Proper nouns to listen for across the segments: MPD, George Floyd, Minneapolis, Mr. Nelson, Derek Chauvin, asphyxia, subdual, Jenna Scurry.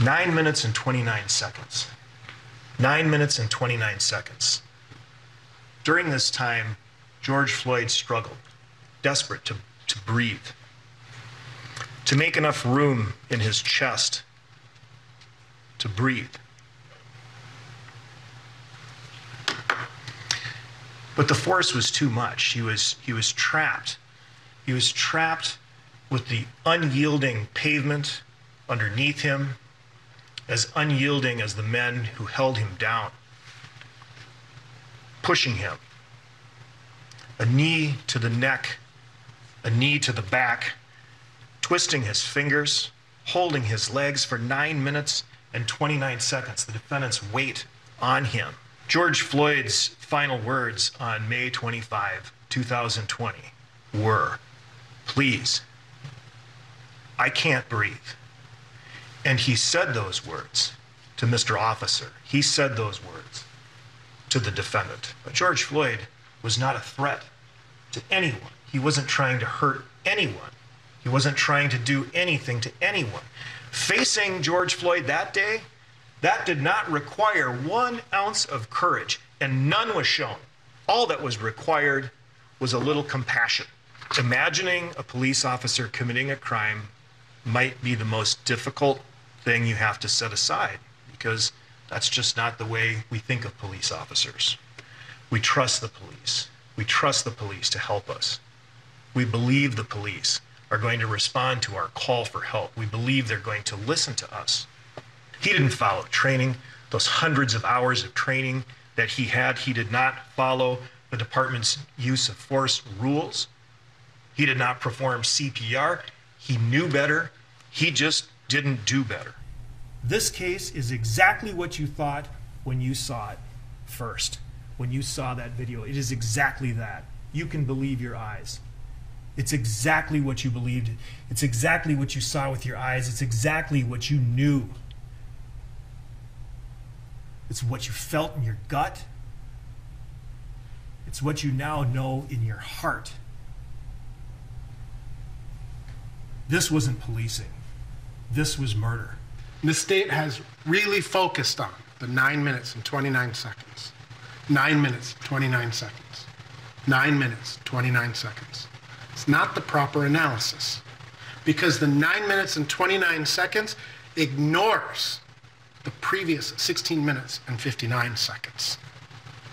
9 minutes and 29 seconds. 9 minutes and 29 seconds. During this time, George Floyd struggled, desperate to breathe, to make enough room in his chest to breathe. But the force was too much. He was trapped. He was trapped with the unyielding pavement underneath him, as unyielding as the men who held him down, pushing him. A knee to the neck, a knee to the back, twisting his fingers, holding his legs for 9 minutes and 29 seconds. The defendant's weight on him. George Floyd's final words on May 25, 2020 were, "Please, I can't breathe." And he said those words to Mr. Officer. He said those words to the defendant. But George Floyd was not a threat to anyone. He wasn't trying to hurt anyone. He wasn't trying to do anything to anyone. Facing George Floyd that day, that did not require 1 ounce of courage, and none was shown. All that was required was a little compassion. Imagining a police officer committing a crime might be the most difficult thing you have to set aside, because that's just not the way we think of police officers. We trust the police. We trust the police to help us. We believe the police are going to respond to our call for help. We believe they're going to listen to us. He didn't follow training. Those hundreds of hours of training that he had, he did not follow the department's use of force rules. He did not perform CPR. He knew better. He just didn't do better. This case is exactly what you thought when you saw it first, when you saw that video. It is exactly that. You can believe your eyes. It's exactly what you believed. It's exactly what you saw with your eyes. It's exactly what you knew. It's what you felt in your gut. It's what you now know in your heart. This wasn't policing. This was murder. The state has really focused on the 9 minutes and 29 seconds. 9 minutes, 29 seconds. 9 minutes, 29 seconds. It's not the proper analysis, because the 9 minutes and 29 seconds ignores the previous 16 minutes and 59 seconds.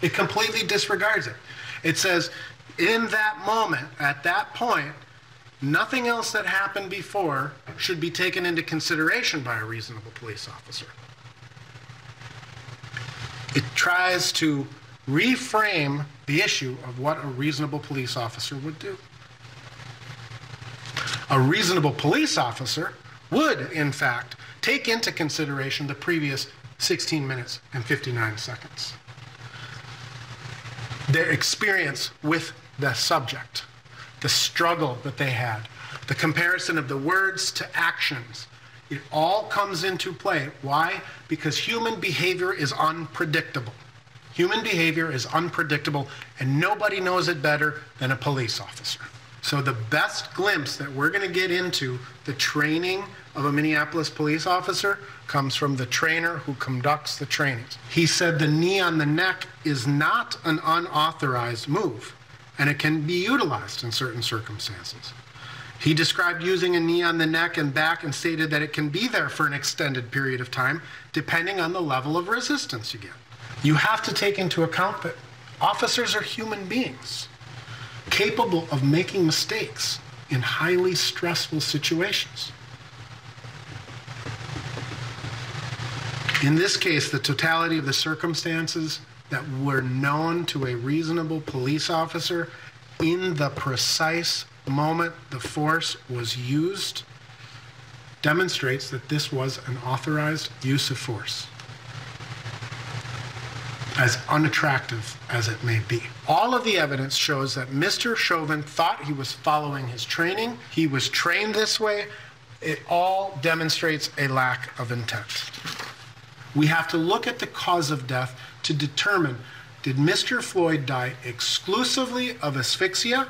It completely disregards it. It says, in that moment, at that point, nothing else that happened before should be taken into consideration by a reasonable police officer. It tries to reframe the issue of what a reasonable police officer would do. A reasonable police officer would, in fact, take into consideration the previous 16 minutes and 59 seconds. Their experience with the subject, the struggle that they had, the comparison of the words to actions, it all comes into play. Why? Because human behavior is unpredictable. Human behavior is unpredictable, and nobody knows it better than a police officer. So the best glimpse that we're going to get into the training of a Minneapolis police officer comes from the trainer who conducts the trainings. He said the knee on the neck is not an unauthorized move, and it can be utilized in certain circumstances. He described using a knee on the neck and back and stated that it can be there for an extended period of time, depending on the level of resistance you get. You have to take into account that officers are human beings, capable of making mistakes in highly stressful situations. In this case, the totality of the circumstances that were known to a reasonable police officer in the precise moment the force was used demonstrates that this was an authorized use of force, as unattractive as it may be. All of the evidence shows that Mr. Chauvin thought he was following his training. He was trained this way. It all demonstrates a lack of intent. We have to look at the cause of death to determine, did Mr. Floyd die exclusively of asphyxia,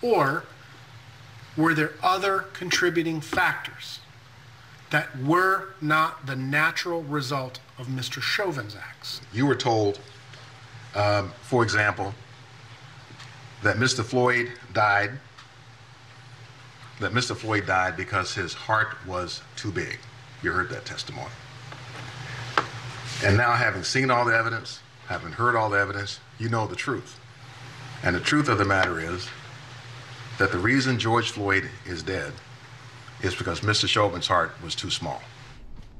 or were there other contributing factors that were not the natural result of Mr. Chauvin's acts. You were told, for example, that Mr. Floyd died because his heart was too big. You heard that testimony. And now, having seen all the evidence, having heard all the evidence, you know the truth. And the truth of the matter is that the reason George Floyd is dead is because Mr. Chauvin's heart was too small.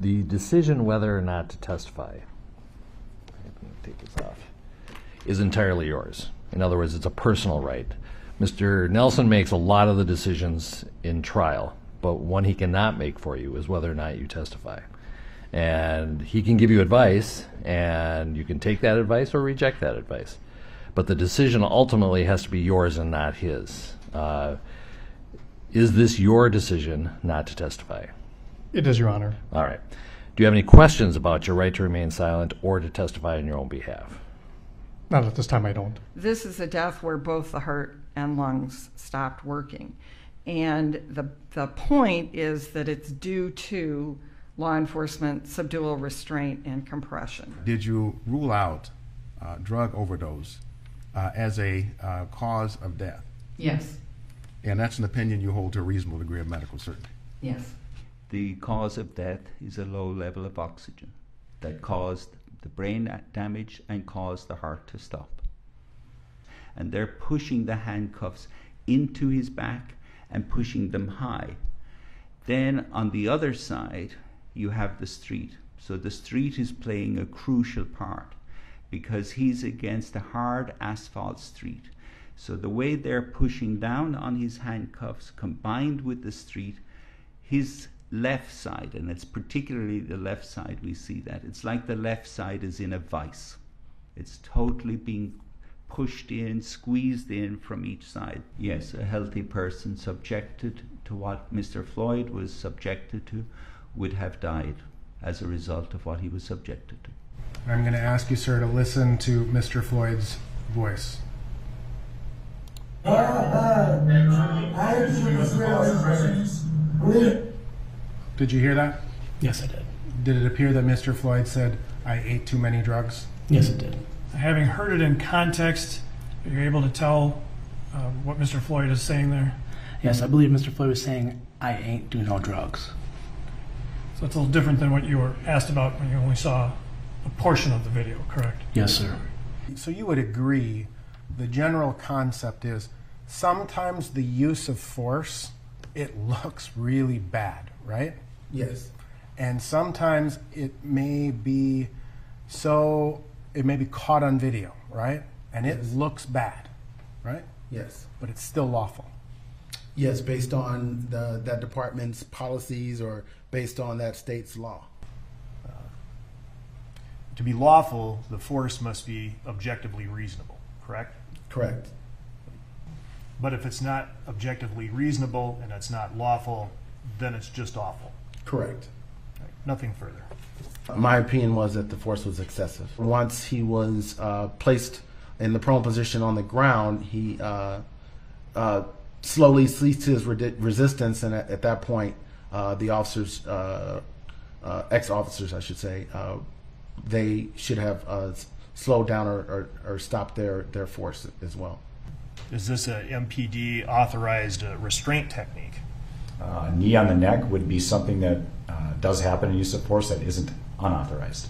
The decision whether or not to testify, I'm going to take this off, is entirely yours. In other words, it's a personal right. Mr. Nelson makes a lot of the decisions in trial, but one he cannot make for you is whether or not you testify. And he can give you advice, and you can take that advice or reject that advice. But the decision ultimately has to be yours and not his. Is this your decision not to testify? It is, Your Honor. All right. Do you have any questions about your right to remain silent or to testify on your own behalf? Not at this time, I don't. This is a death where both the heart and lungs stopped working. And the point is that it's due to law enforcement, subdual restraint, and compression. Did you rule out drug overdose as a cause of death? Yes. And that's an opinion you hold to a reasonable degree of medical certainty? Yes. The cause of death is a low level of oxygen that caused the brain damage and caused the heart to stop. And they're pushing the handcuffs into his back and pushing them high. Then on the other side, you have the street. So the street is playing a crucial part because he's against a hard asphalt street. So the way they're pushing down on his handcuffs combined with the street, his left side, and it's particularly the left side we see that. It's like the left side is in a vice. It's totally being pushed in, squeezed in from each side. Yes, a healthy person subjected to what Mr. Floyd was subjected to would have died as a result of what he was subjected to. I'm going to ask you, sir, to listen to Mr. Floyd's voice. Did you hear that? Yes, I did. Did it appear that Mr. Floyd said, "I ate too many drugs"? Yes, it did. Having heard it in context, are you able to tell what Mr. Floyd is saying there? Yes, I believe Mr. Floyd was saying, "I ain't do no drugs." So that's a little different than what you were asked about when you only saw a portion of the video, correct? Yes, sir. So you would agree the general concept is sometimes the use of force, it looks really bad, right? Yes. And sometimes it may be caught on video, right? And it looks bad, right? Yes. But it's still lawful. Yes, based on that department's policies or based on that state's law. To be lawful, the force must be objectively reasonable, correct? Correct. But if it's not objectively reasonable and it's not lawful, then it's just awful. Correct. Right. Nothing further. My opinion was that the force was excessive. Once he was placed in the prone position on the ground, he slowly ceased his resistance, and at that point, the officers, ex-officers I should say, they should have slowed down or stopped their force as well. Is this an MPD authorized restraint technique? Knee on the neck would be something that does happen in use of force that isn't unauthorized.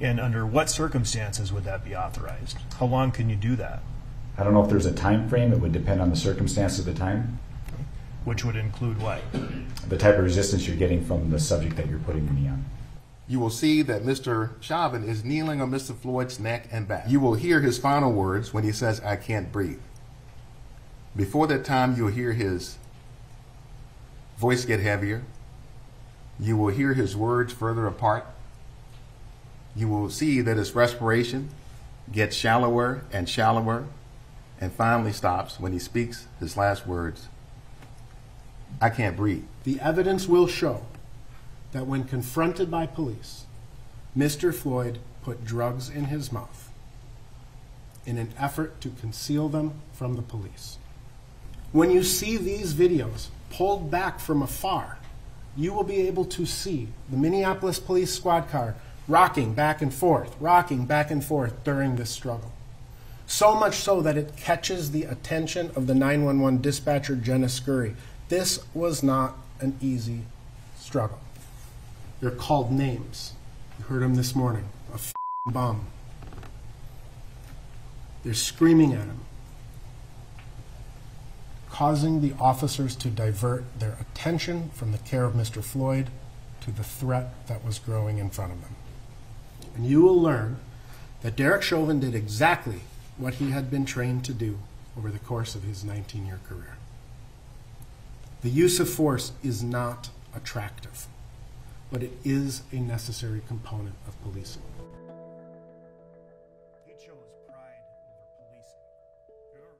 And under what circumstances would that be authorized? How long can you do that? I don't know if there's a time frame. It would depend on the circumstance of the time. Which would include what? The type of resistance you're getting from the subject that you're putting the knee on. You will see that Mr. Chauvin is kneeling on Mr. Floyd's neck and back. You will hear his final words when he says, "I can't breathe." Before that time, you'll hear his voice get heavier. You will hear his words further apart. You will see that his respiration gets shallower and shallower and finally stops when he speaks his last words, "I can't breathe." The evidence will show that when confronted by police, Mr. Floyd put drugs in his mouth in an effort to conceal them from the police. When you see these videos pulled back from afar you will be able to see the Minneapolis police squad car rocking back and forth during this struggle. So much so that it catches the attention of the 911 dispatcher, Jenna Scurry. This was not an easy struggle. They're called names. You heard them this morning. A f***ing bum. They're screaming at him, causing the officers to divert their attention from the care of Mr. Floyd to the threat that was growing in front of them. And you will learn that Derek Chauvin did exactly what he had been trained to do over the course of his 19-year career. The use of force is not attractive, but it is a necessary component of policing.